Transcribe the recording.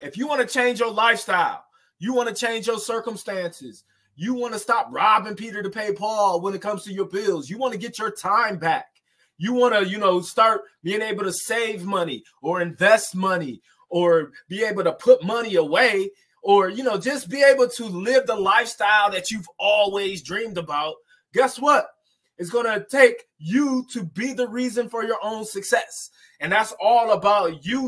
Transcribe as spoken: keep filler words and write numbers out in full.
If you want to change your lifestyle, you want to change your circumstances, you want to stop robbing Peter to pay Paul when it comes to your bills, you want to get your time back, you want to, you know, start being able to save money or invest money or be able to put money away, or, you know, just be able to live the lifestyle that you've always dreamed about, guess what? It's going to take you to be the reason for your own success. And that's all about you.